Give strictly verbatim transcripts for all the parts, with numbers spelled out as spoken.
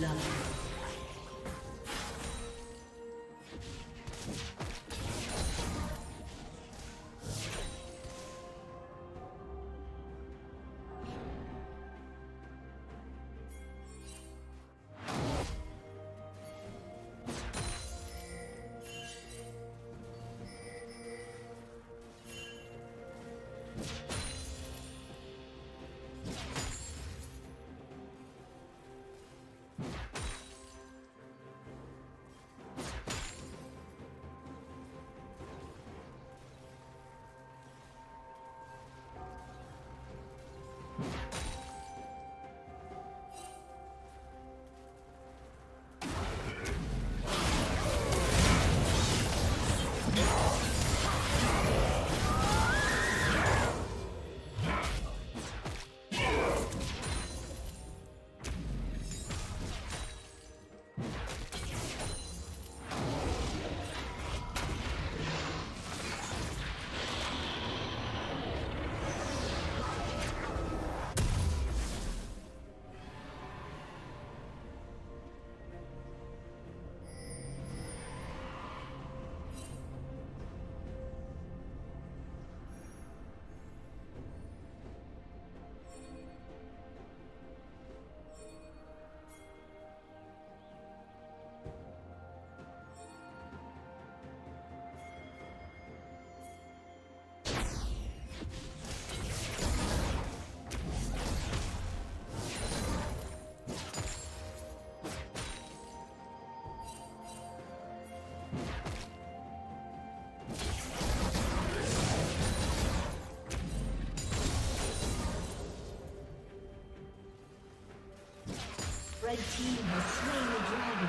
love. Red team has slain the dragon.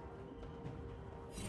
Yeah.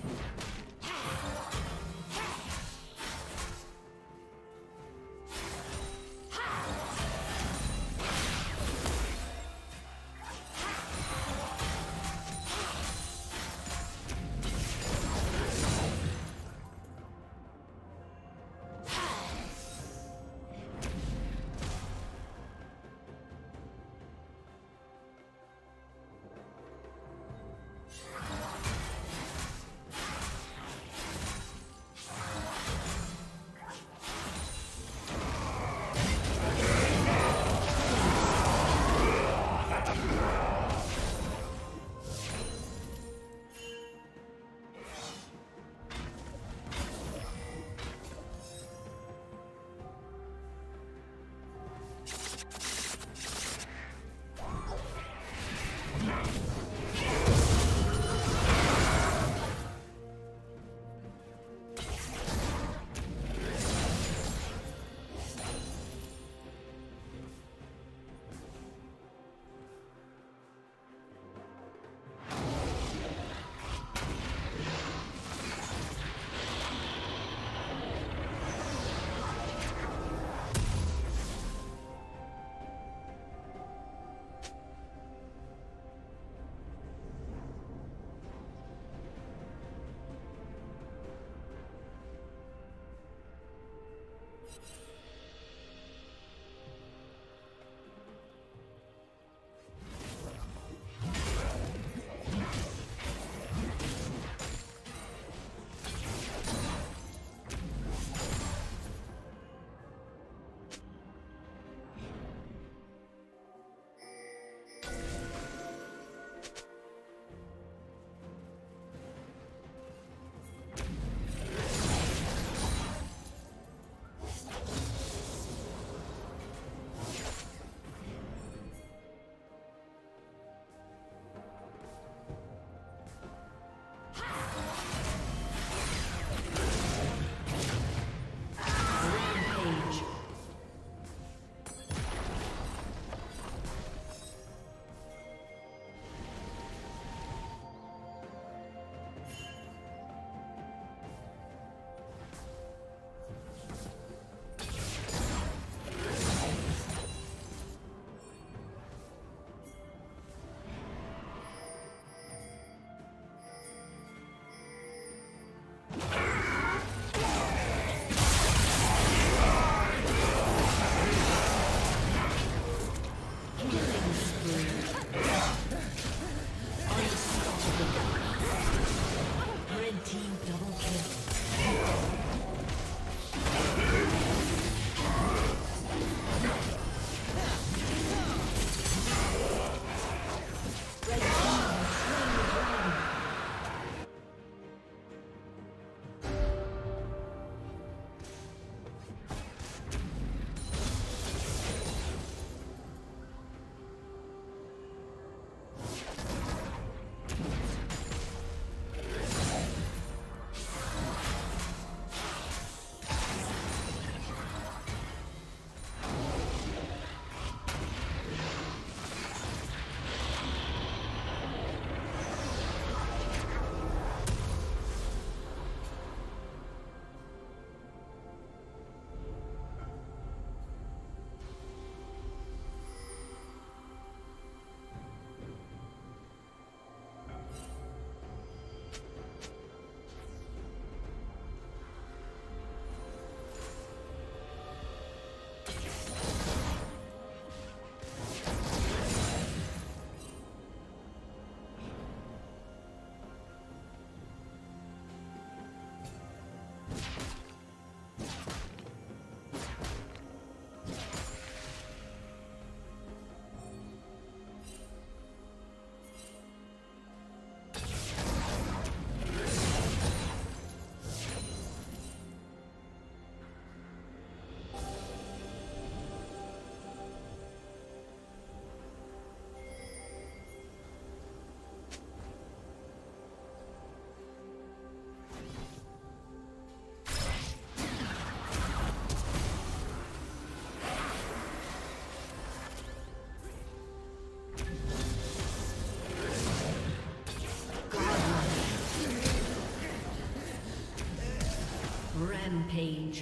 Rampage.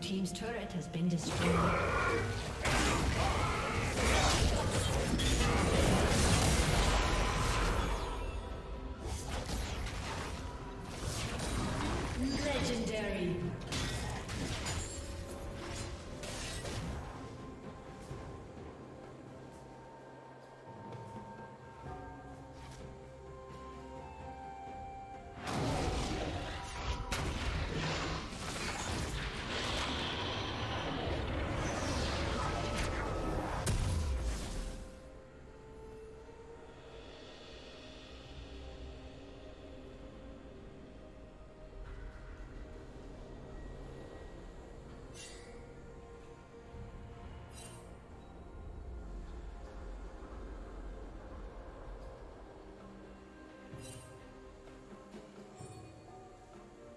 Team's turret has been destroyed. Blue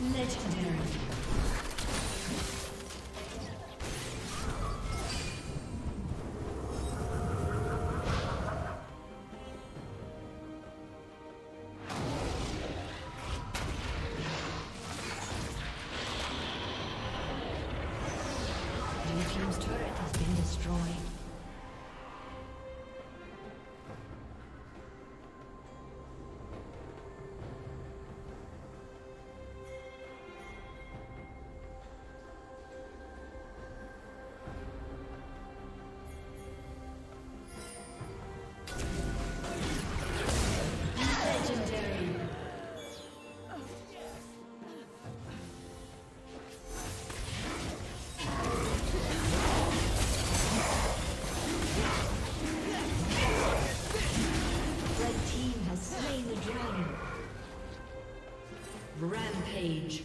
Legendary. Rampage.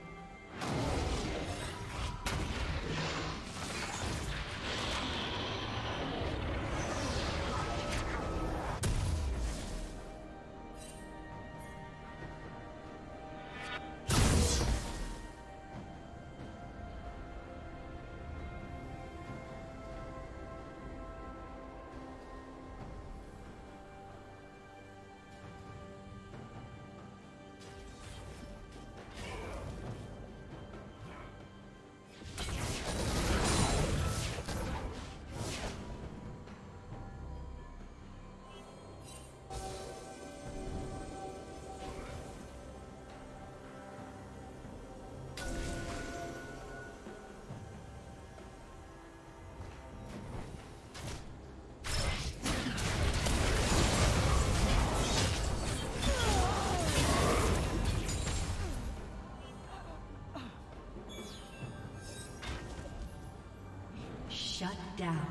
Shut down.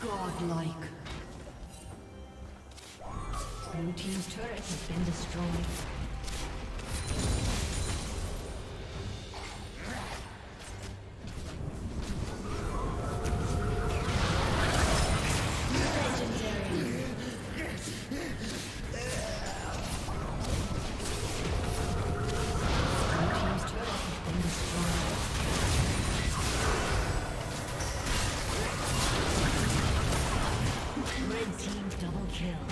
Godlike. Blue team's turret has been destroyed. Blue team's turret has been destroyed. Red team double kill.